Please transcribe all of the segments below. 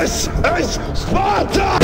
This is Sparta!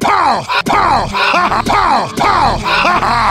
Pow! Pow! Ha! Pow! Pow! Ha!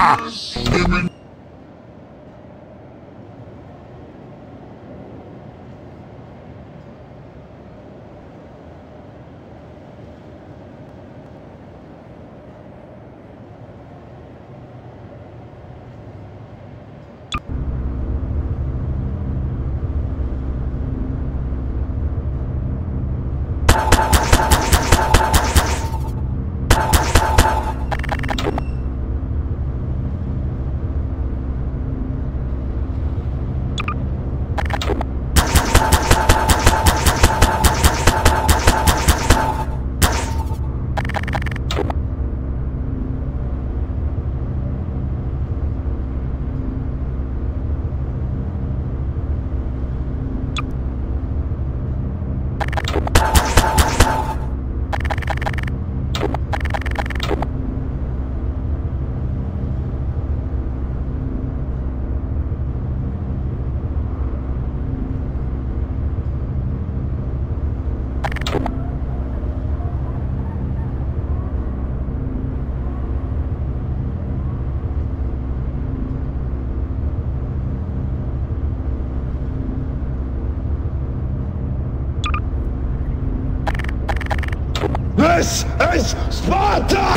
This is Sparta!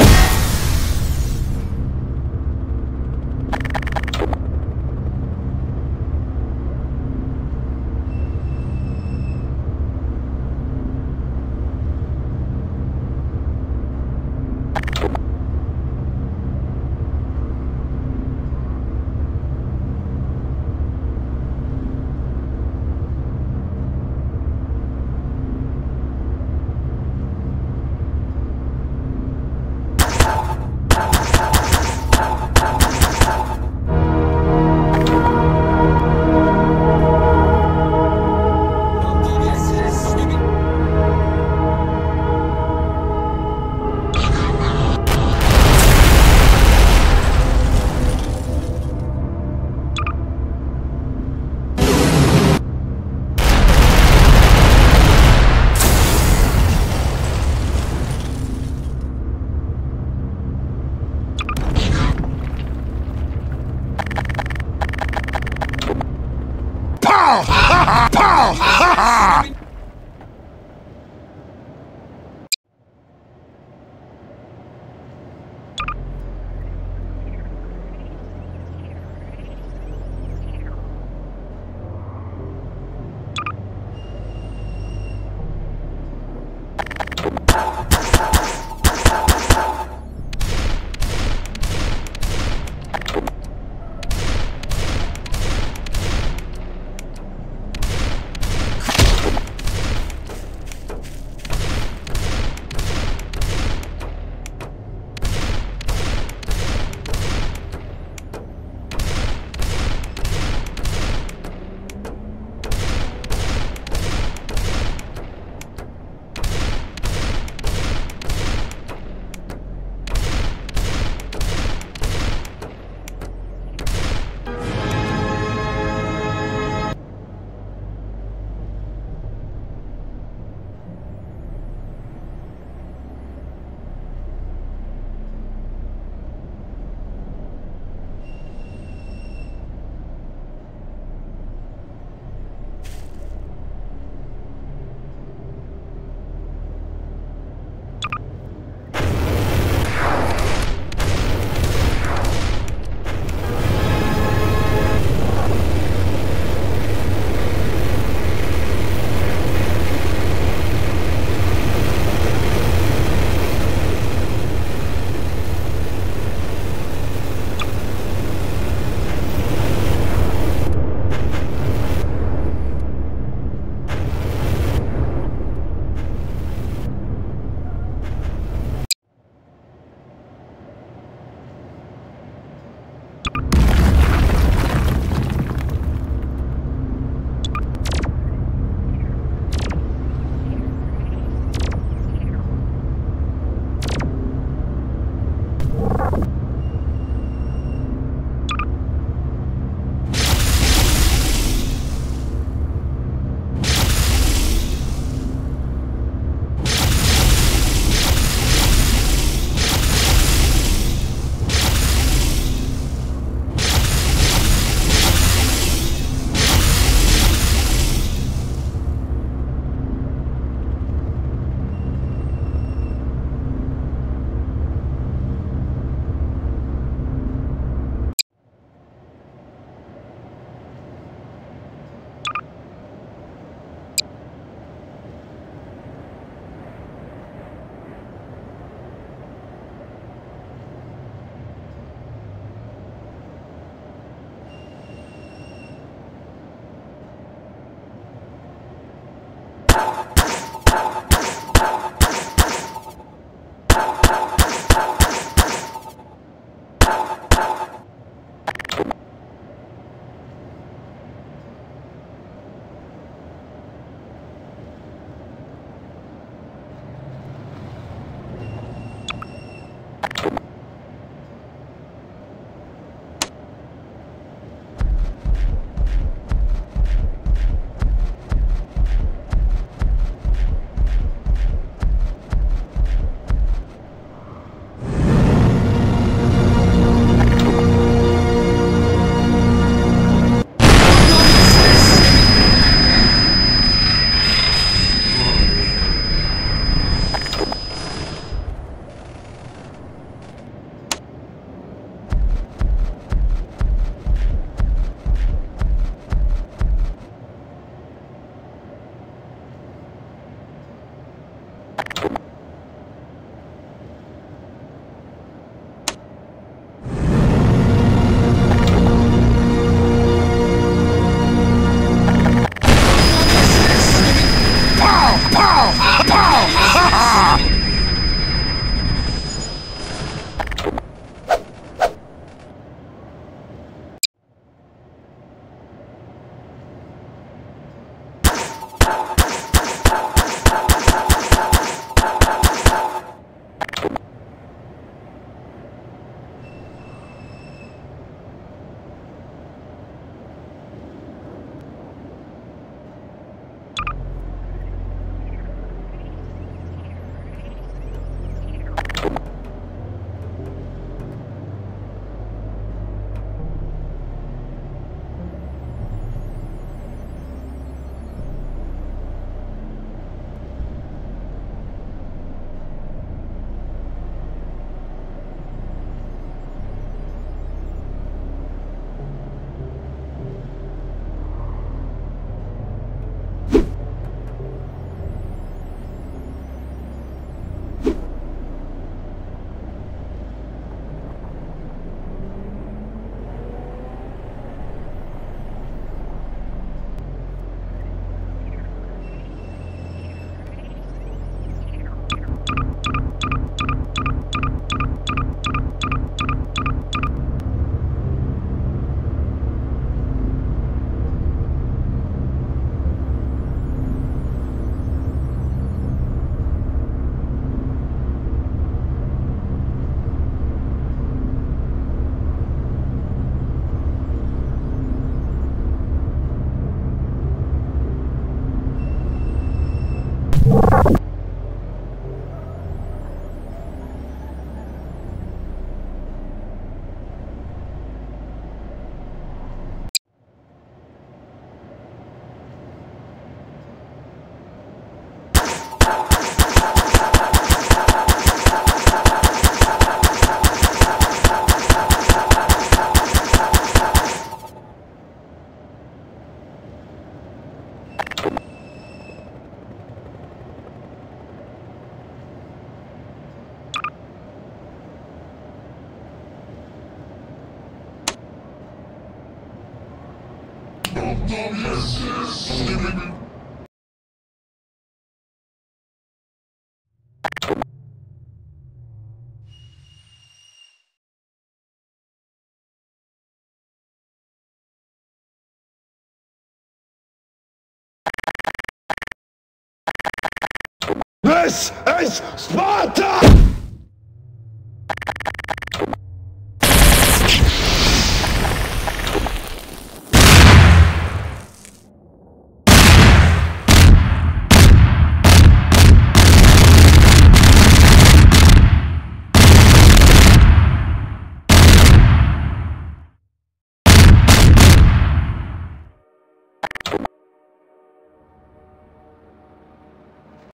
This is Sparta!